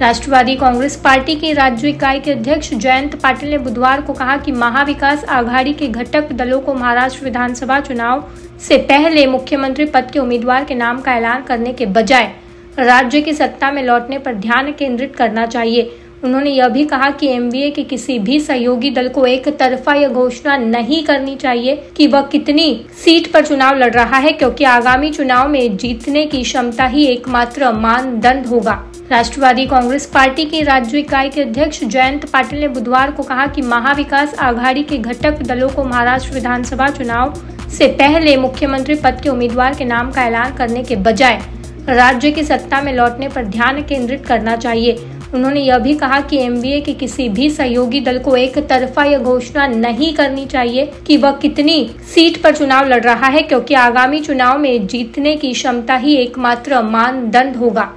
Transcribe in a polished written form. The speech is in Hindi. राष्ट्रवादी कांग्रेस पार्टी के राज्य इकाई के अध्यक्ष जयंत पाटिल ने बुधवार को कहा कि महाविकास आघाड़ी के घटक दलों को महाराष्ट्र विधानसभा चुनाव से पहले मुख्यमंत्री पद के उम्मीदवार के नाम का ऐलान करने के बजाय राज्य की सत्ता में लौटने पर ध्यान केंद्रित करना चाहिए। उन्होंने यह भी कहा कि एमवीए के किसी भी सहयोगी दल को एक तरफा यह घोषणा नहीं करनी चाहिए कि वह कितनी सीट पर चुनाव लड़ रहा है, क्योंकि आगामी चुनाव में जीतने की क्षमता ही एकमात्र मानदंड होगा। राष्ट्रवादी कांग्रेस पार्टी के राज्य इकाई के अध्यक्ष जयंत पाटिल ने बुधवार को कहा कि महाविकास आघाड़ी के घटक दलों को महाराष्ट्र विधानसभा चुनाव से पहले मुख्यमंत्री पद के उम्मीदवार के नाम का ऐलान करने के बजाय राज्य की सत्ता में लौटने पर ध्यान केंद्रित करना चाहिए। उन्होंने यह भी कहा कि एमवीए के किसी भी सहयोगी दल को एक तरफा यह घोषणा नहीं करनी चाहिए कि वह कितनी सीट पर चुनाव लड़ रहा है, क्योंकि आगामी चुनाव में जीतने की क्षमता ही एकमात्र मानदंड होगा।